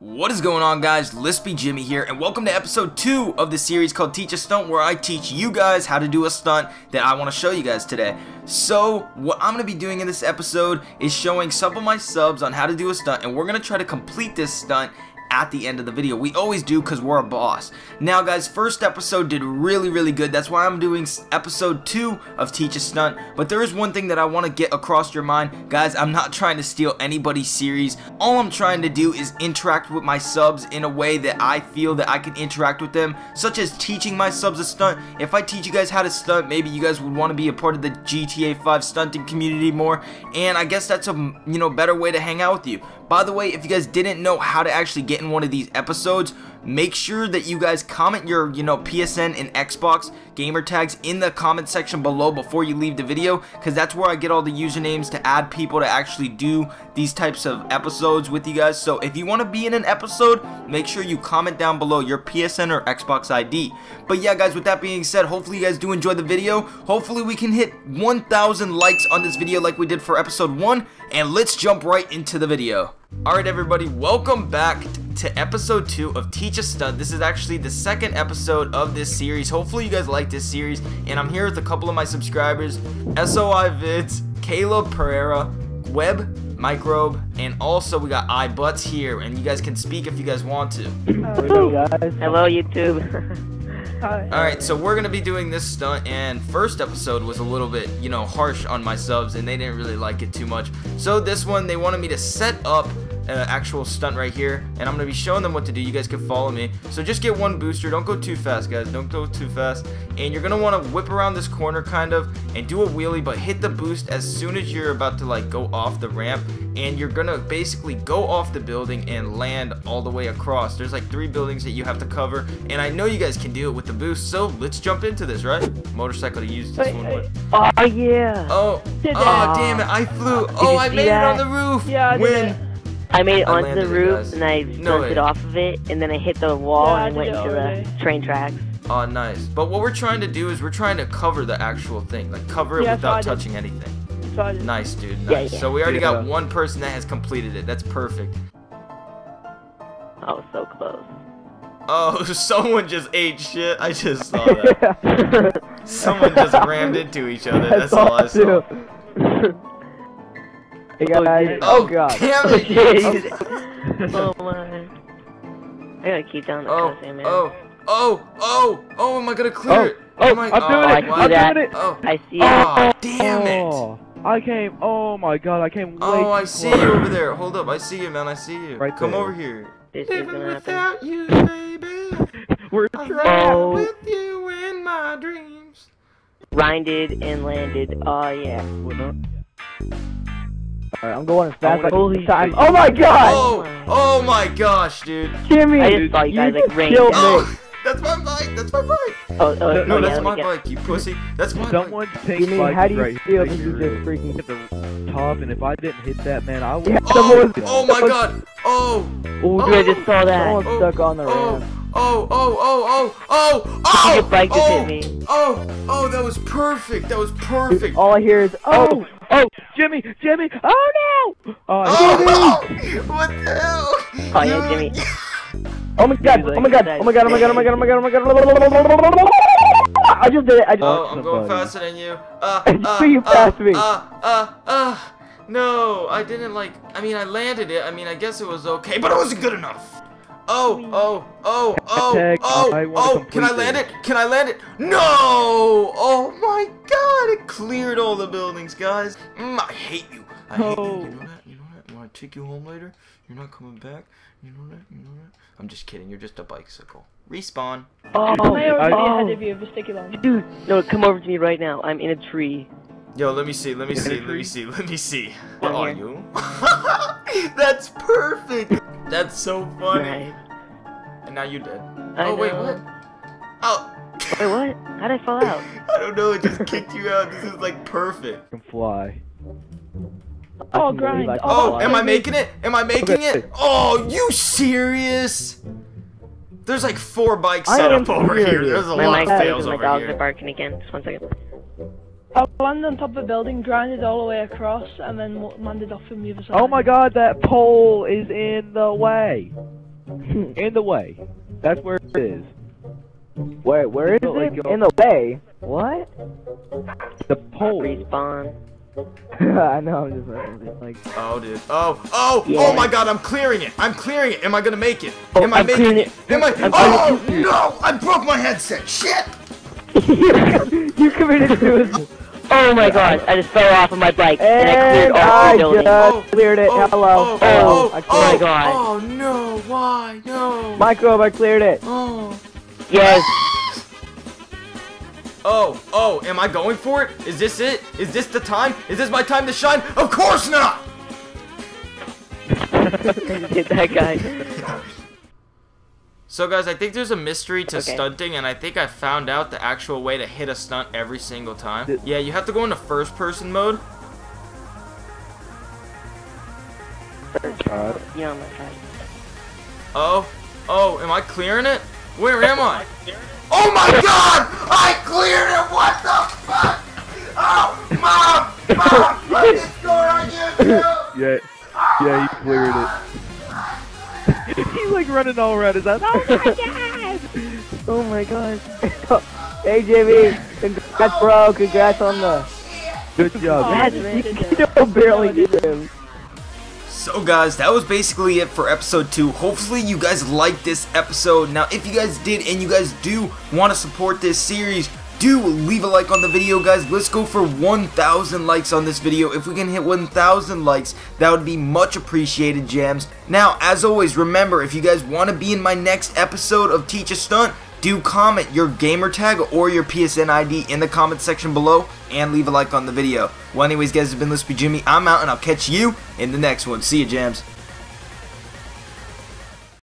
What is going on, guys? Lispy Jimmy here, and welcome to episode 2 of the series called Teach a Stunt, where I teach you guys how to do a stunt that I want to show you guys today. So what I'm going to be doing in this episode is showing some of my subs on how to do a stunt, and we're going to try to complete this stunt at the end of the video. We always do because we're a boss. Now guys, first episode did really good. That's why I'm doing episode 2 of Teach a Stunt. But there is one thing that I want to get across your mind. Guys, I'm not trying to steal anybody's series. All I'm trying to do is interact with my subs in a way that I feel that I can interact with them, such as teaching my subs a stunt. If I teach you guys how to stunt, maybe you guys would want to be a part of the GTA 5 stunting community more, and I guess that's a better way to hang out with you. By the way, if you guys didn't know how to actually get in one of these episodes, make sure that you guys comment your PSN and Xbox gamer tags in the comment section below before you leave the video, because that's where I get all the usernames to add people to actually do these types of episodes with you guys. So if you want to be in an episode, make sure you comment down below your PSN or Xbox ID. But yeah guys, with that being said, hopefully you guys do enjoy the video. Hopefully we can hit 1,000 likes on this video like we did for episode 1, and let's jump right into the video. Alright everybody, welcome back to episode 2 of Teach a Stunt. This is actually the second episode of this series. Hopefully you guys like this series, and I'm here with a couple of my subscribers, SOI Vids, Caleb Pereira, Web Microbe, and also we got iButts here, and you guys can speak if you guys want to. Hello guys. Hello YouTube. Alright, so we're going to be doing this stunt, and first episode was a little bit, harsh on my subs, and they didn't really like it too much. So this one, they wanted me to set up an actual stunt right here, and I'm going to be showing them what to do. You guys can follow me. So just get one booster. Don't go too fast, guys. Don't go too fast. And you're going to want to whip around this corner, kind of, and do a wheelie, but hit the boost as soon as you're about to, go off the ramp. And you're going to basically go off the building and land all the way across. There's, 3 buildings that you have to cover, and I know you guys can do it with the boost, so let's jump into this, right? Motorcycle to use this one with. Oh, yeah. Oh, damn it. I flew. Oh, I made it on the roof. Yeah, I made it onto the roof, and I jumped off of it, and then I hit the wall and went into the train tracks. Oh, nice. But what we're trying to do is we're trying to cover the actual thing. Cover it without touching anything. Nice, dude. Nice. So we already got one person that has completed it. That's perfect. Oh, so close. Oh, someone just ate shit. I just saw that. Someone just rammed into each other. That's all I saw. Hey guys. Oh, God. Damn it. Oh, my. I gotta keep down the cussing, man. Oh, am I gonna clear it? Oh, my God. I'm doing it. Oh, I see it. Oh, damn it. I came, oh my god, I came way Oh, I see you over there. Hold up, I see you, man, I see you. Right Come there. Over here. Living without you, baby. We're trapped with you in my dreams. Rinded and landed, oh yeah. Alright, I'm going as fast as I can. Oh my god! Oh my gosh, dude. Jimmy, I just saw you guys killed me. That's my bike! That's my bike! No, that's my bike, you pussy! That's my bike! You mean, how do you feel if you just freaking hit the top, and if I didn't hit that, man, I would... Oh my god! Oh! I just saw that! Someone stuck on the ramp. Your bike just hit me. That was perfect! That was perfect! All I hear is, Jimmy! Jimmy! Oh no! Jimmy! What the hell? Oh yeah, Jimmy. Oh my god, oh my god, oh my god, oh my god, oh my god, oh my god, oh my god, I just did it, I just I'm going faster than you. You passed me. No, I didn't I landed it, I guess it was okay, but it wasn't good enough. Can I land it? Can I land it? No! Oh my god, it cleared all the buildings, guys. I hate you. I hate you. You know that? When I take you home later, you're not coming back. You know that? I'm just kidding, you're just a bicycle. Respawn. Dude, no, come over to me right now. I'm in a tree. Yo, let me see. Where are you? That's perfect! That's so funny. Right. And now you're dead. Wait, what? Wait, what? How'd I fall out? I don't know, it just kicked you out. This is perfect. I can fly. Grind. Am I making it? Am I making it? Oh, you serious? There's 4 bikes set up over here. There's a lot of fails over here. My dogs are barking again. Just one second. I landed on top of a building, grinded all the way across, and then landed off from the other side. Oh my god, that pole is in the way. In the way. That's where it is. Where is it? In the way. What? The pole. Respawn. I know, I'm just like... Oh, dude. Oh my god, I'm clearing it! I'm clearing it! Am I gonna make it? Am I making it? Am I... Oh, no! I broke my headset! Shit! You committed suicide. Oh my god, I just fell off of my bike, and I cleared all the building. Cleared it, hello. Oh my god. Oh no, why? No. Microbe, I cleared it. Oh. Yes. Oh, am I going for it? Is this it? Is this the time? Is this my time to shine? Of course not! Get that guy. So guys, I think there's a mystery to stunting, and I think I found out the actual way to hit a stunt every single time. Yeah, you have to go into first person mode. Yeah, oh, am I clearing it? Where am I? Oh my god! I cleared it! What the fuck? Oh, mom! Let me score on YouTube! Yeah, you cleared it. He's like running all around his house. Oh my god! Oh my god! Hey Jimmy, congrats, bro! Congrats on the good job. You barely did him. So guys, that was basically it for episode 2. Hopefully you guys liked this episode. Now, if you guys did and you guys do want to support this series, do leave a like on the video, guys. Let's go for 1,000 likes on this video. If we can hit 1,000 likes, that would be much appreciated, Jams. Now, as always, remember, if you guys want to be in my next episode of Teach a Stunt, do comment your gamer tag or your PSN ID in the comment section below and leave a like on the video. Well, anyways, guys, it's been Lispy Jimmy. I'm out, and I'll catch you in the next one. See ya, Jams.